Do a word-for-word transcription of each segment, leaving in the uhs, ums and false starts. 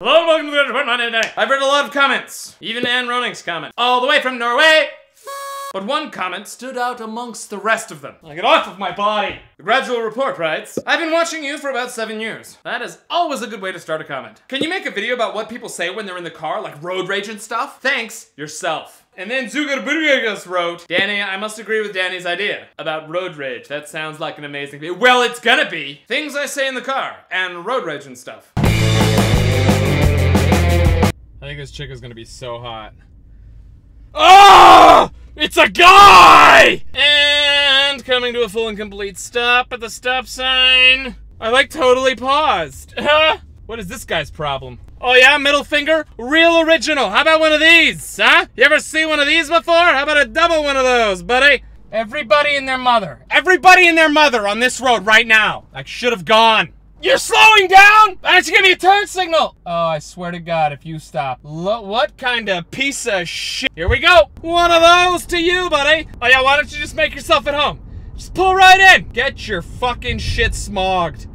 Hello and welcome to The Gradual Report. My name is Danny. I've read a lot of comments, even Ann Roening's comment, all the way from Norway. But one comment stood out amongst the rest of them. Now get off of my body! The Gradual Report writes, I've been watching you for about seven years. That is always a good way to start a comment. Can you make a video about what people say when they're in the car, like road rage and stuff? Thanks, yourself. And then Zuckerbergis wrote, Danny, I must agree with Danny's idea about road rage. That sounds like an amazing video. Well, it's gonna be! Things I say in the car, and road rage and stuff. I think this chick is gonna be so hot. Oh! It's a guy! And coming to a full and complete stop at the stop sign. I like totally paused. Huh? What is this guy's problem? Oh yeah, middle finger? Real original. How about one of these, huh? You ever see one of these before? How about a double one of those, buddy? Everybody and their mother. Everybody and their mother on this road right now. I should have gone. You're slowing down? Why don't you give me a turn signal? Oh, I swear to God, if you stop. Lo what kind of piece of shit? Here we go. One of those to you, buddy. Oh yeah, why don't you just make yourself at home? Just pull right in. Get your fucking shit smogged.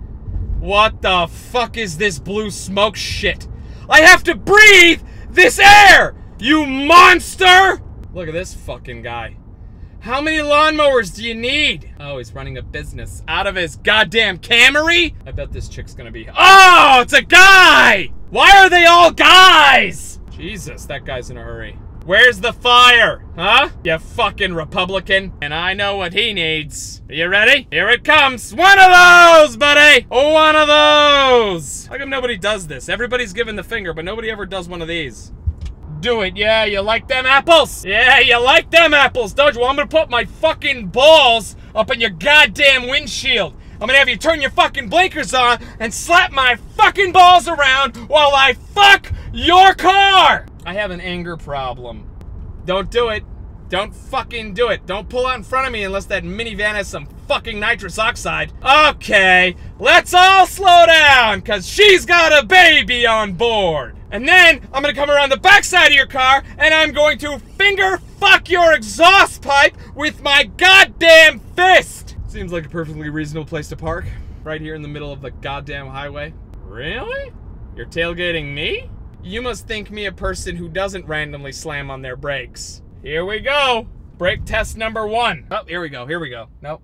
What the fuck is this blue smoke shit? I have to breathe this air, you monster! Look at this fucking guy. How many lawnmowers do you need? Oh, he's running a business out of his goddamn Camry? I bet this chick's gonna be- Oh, it's a guy! Why are they all guys? Jesus, that guy's in a hurry. Where's the fire, huh? You fucking Republican. And I know what he needs. Are you ready? Here it comes. One of those, buddy! One of those! How come nobody does this? Everybody's giving the finger, but nobody ever does one of these. Do it. Yeah, you like them apples? Yeah, you like them apples, don't you? Well, I'm gonna put my fucking balls up in your goddamn windshield. I'm gonna have you turn your fucking blinkers on and slap my fucking balls around while I fuck your car! I have an anger problem. Don't do it. Don't fucking do it. Don't pull out in front of me unless that minivan has some fucking nitrous oxide. Okay, let's all slow down, cause she's got a baby on board. And then I'm gonna come around the backside of your car and I'm going to finger fuck your exhaust pipe with my goddamn fist. Seems like a perfectly reasonable place to park, right here in the middle of the goddamn highway. Really? You're tailgating me? You must think me a person who doesn't randomly slam on their brakes. Here we go. Brake test number one. Oh, here we go, here we go. Nope,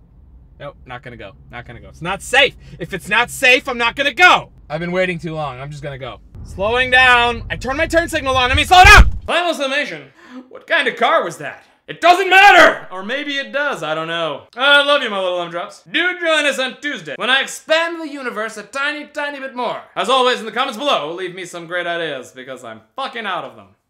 nope, not gonna go, not gonna go. It's not safe. If it's not safe, I'm not gonna go. I've been waiting too long, I'm just gonna go. Slowing down. I turned my turn signal on. Let me slow down! Final summation. What kind of car was that? It doesn't matter! Or maybe it does, I don't know. I love you, my little umdrops. Do join us on Tuesday when I expand the universe a tiny, tiny bit more. As always, in the comments below, leave me some great ideas because I'm fucking out of them.